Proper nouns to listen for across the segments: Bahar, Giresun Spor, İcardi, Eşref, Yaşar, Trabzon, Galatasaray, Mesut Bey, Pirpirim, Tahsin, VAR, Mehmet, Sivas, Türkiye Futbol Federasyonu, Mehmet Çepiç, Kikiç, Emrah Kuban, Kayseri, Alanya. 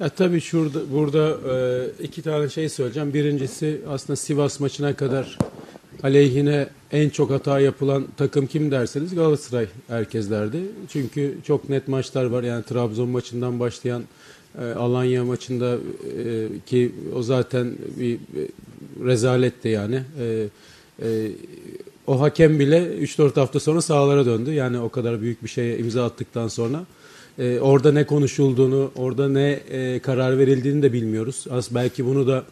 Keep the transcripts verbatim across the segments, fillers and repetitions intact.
Ya tabii şurada, burada e, iki tane şey söyleyeceğim. Birincisi, aslında Sivas maçına kadar aleyhine en çok hata yapılan takım kim derseniz Galatasaray herkes derdi. Çünkü çok net maçlar var. Yani Trabzon maçından başlayan e, Alanya maçında e, ki o zaten bir rezaletti yani. E, e, o hakem bile üç dört hafta sonra sahalara döndü. Yani o kadar büyük bir şeye imza attıktan sonra. Ee, orada ne konuşulduğunu, orada ne e, karar verildiğini de bilmiyoruz. Az belki bunu da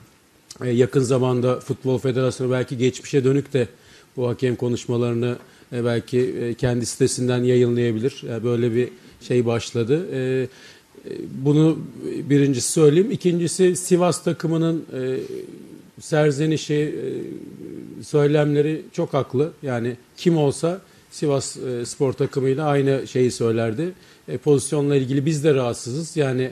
e, yakın zamanda Futbol Federasyonu belki geçmişe dönük de bu hakem konuşmalarını e, belki e, kendi sitesinden yayınlayabilir. Yani böyle bir şey başladı. E, bunu birincisi söyleyeyim. İkincisi, Sivas takımının e, serzenişi, e, söylemleri çok haklı. Yani kim olsa Sivas e, spor takımıyla aynı şeyi söylerdi. E, pozisyonla ilgili biz de rahatsızız. Yani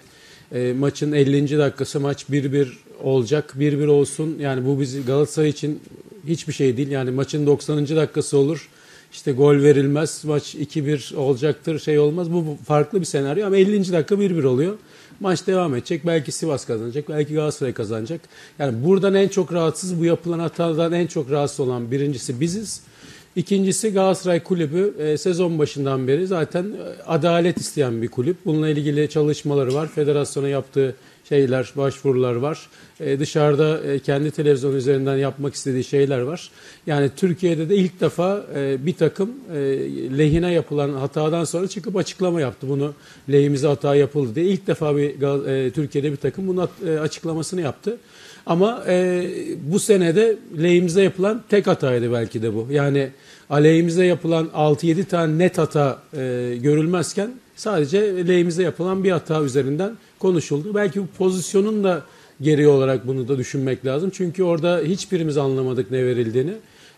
e, maçın ellinci dakikası, maç bir bir olacak. bir bir olsun. Yani bu bizi, Galatasaray için hiçbir şey değil. Yani maçın doksanıncı dakikası olur. İşte gol verilmez. Maç iki bir olacaktır. Şey olmaz. Bu farklı bir senaryo ama ellinci dakika bir bir oluyor. Maç devam edecek. Belki Sivas kazanacak. Belki Galatasaray kazanacak. Yani buradan en çok rahatsız, bu yapılan hatadan en çok rahatsız olan birincisi biziz. İkincisi, Galatasaray Kulübü e, sezon başından beri zaten adalet isteyen bir kulüp. Bununla ilgili çalışmaları var. Federasyona yaptığı şeyler, başvurular var. E, dışarıda e, kendi televizyon üzerinden yapmak istediği şeyler var. Yani Türkiye'de de ilk defa e, bir takım e, lehine yapılan hatadan sonra çıkıp açıklama yaptı. Bunu lehimize hata yapıldı diye. İlk defa bir e, Türkiye'de bir takım bunun e, açıklamasını yaptı. Ama e, bu senede lehimize yapılan tek hataydı belki de bu. Yani aleyhimize yapılan altı yedi tane net hata e, görülmezken sadece lehimize yapılan bir hata üzerinden konuşuldu. Belki bu pozisyonun da gereği olarak bunu da düşünmek lazım. Çünkü orada hiçbirimiz anlamadık ne verildiğini.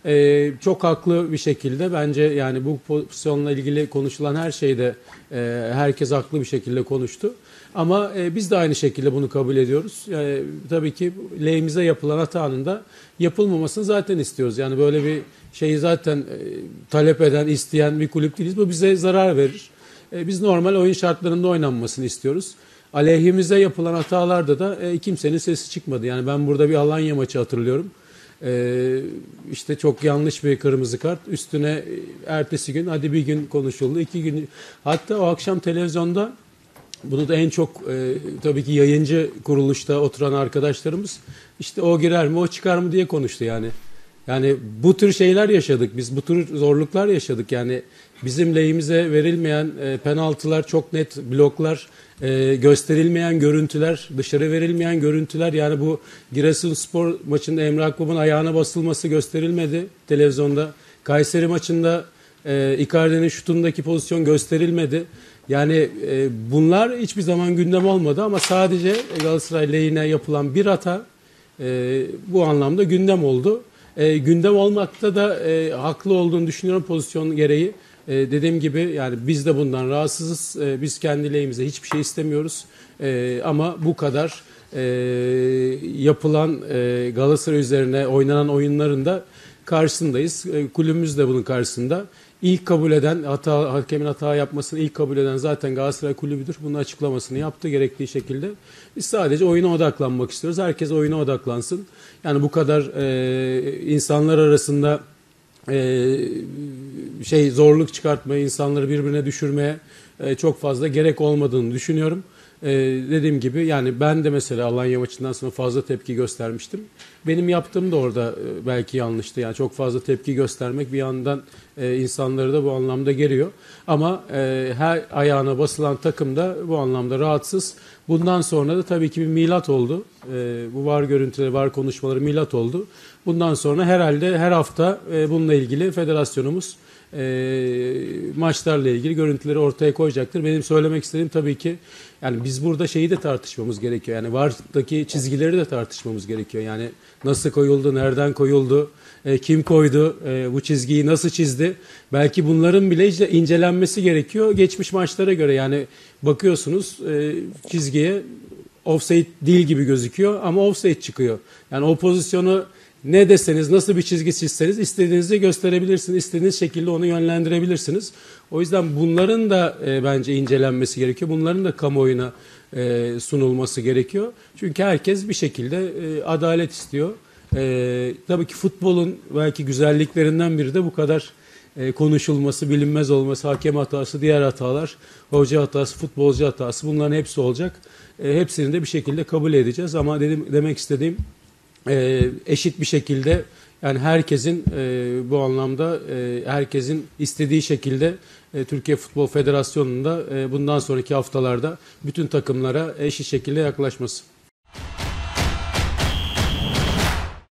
E, çok haklı bir şekilde bence, yani bu pozisyonla ilgili konuşulan her şeyde e, herkes haklı bir şekilde konuştu. Ama e, biz de aynı şekilde bunu kabul ediyoruz. Yani, tabii ki lehimize yapılan hatanın da yapılmamasını zaten istiyoruz. Yani böyle bir şeyi zaten e, talep eden, isteyen bir kulüp değiliz. Bu bize zarar verir. E, biz normal oyun şartlarında oynanmasını istiyoruz. Aleyhimize yapılan hatalarda da e, kimsenin sesi çıkmadı. Yani ben burada bir Alanya maçı hatırlıyorum. E, işte çok yanlış bir kırmızı kart. Üstüne ertesi gün, hadi bir gün konuşuldu, iki gün. Hatta o akşam televizyonda bunu da en çok e, tabii ki yayıncı kuruluşta oturan arkadaşlarımız işte o girer mi, o çıkar mı diye konuştu yani. Yani bu tür şeyler yaşadık biz, bu tür zorluklar yaşadık. Yani bizim lehimize verilmeyen e, penaltılar, çok net bloklar, e, gösterilmeyen görüntüler, dışarı verilmeyen görüntüler. Yani bu Giresun Spor maçında Emrah Kuban ayağına basılması gösterilmedi televizyonda. Kayseri maçında e, İcardi'nin şutundaki pozisyon gösterilmedi. Yani e, bunlar hiçbir zaman gündem olmadı ama sadece Galatasaray lehine yapılan bir hata e, bu anlamda gündem oldu. E, gündem olmakta da e, haklı olduğunu düşünüyorum pozisyon gereği. E, dediğim gibi yani biz de bundan rahatsızız. E, biz kendi lehimize hiçbir şey istemiyoruz. E, ama bu kadar e, yapılan e, Galatasaray üzerine oynanan oyunların da karşısındayız. E, kulübümüz de bunun karşısında. İlk kabul eden, hata, hakemin hata yapmasını ilk kabul eden zaten Galatasaray Kulübü'dür. Bunun açıklamasını yaptı gerektiği şekilde. Biz sadece oyuna odaklanmak istiyoruz. Herkes oyuna odaklansın. Yani bu kadar e, insanlar arasında e, şey zorluk çıkartmaya, insanları birbirine düşürmeye e, çok fazla gerek olmadığını düşünüyorum. Ee, dediğim gibi yani ben de mesela Alanya maçından sonra fazla tepki göstermiştim. Benim yaptığım da orada e, belki yanlıştı. Yani çok fazla tepki göstermek bir yandan e, insanları da bu anlamda geriyor. Ama e, her ayağına basılan takım da bu anlamda rahatsız. Bundan sonra da tabii ki bir milat oldu. E, bu var görüntüleri, var konuşmaları milat oldu. Bundan sonra herhalde her hafta e, bununla ilgili federasyonumuz E, maçlarla ilgili görüntüleri ortaya koyacaktır. Benim söylemek istediğim tabii ki yani biz burada şeyi de tartışmamız gerekiyor. Yani V A R'daki çizgileri de tartışmamız gerekiyor. Yani nasıl koyuldu, nereden koyuldu, e, kim koydu, e, bu çizgiyi nasıl çizdi? Belki bunların bile incelenmesi gerekiyor geçmiş maçlara göre. Yani bakıyorsunuz e, çizgiye offside değil gibi gözüküyor ama offside çıkıyor. Yani o pozisyonu ne deseniz, nasıl bir çizgi çizseniz istediğinizi gösterebilirsiniz, istediğiniz şekilde onu yönlendirebilirsiniz. O yüzden bunların da e, bence incelenmesi gerekiyor. Bunların da kamuoyuna e, sunulması gerekiyor. Çünkü herkes bir şekilde e, adalet istiyor. E, tabii ki futbolun belki güzelliklerinden biri de bu kadar e, konuşulması, bilinmez olması, hakem hatası, diğer hatalar, hoca hatası, futbolcu hatası, bunların hepsi olacak. E, hepsini de bir şekilde kabul edeceğiz ama dedim, demek istediğim e, eşit bir şekilde, yani herkesin e, bu anlamda e, herkesin istediği şekilde e, Türkiye Futbol Federasyonu'nda e, bundan sonraki haftalarda bütün takımlara eşit şekilde yaklaşması.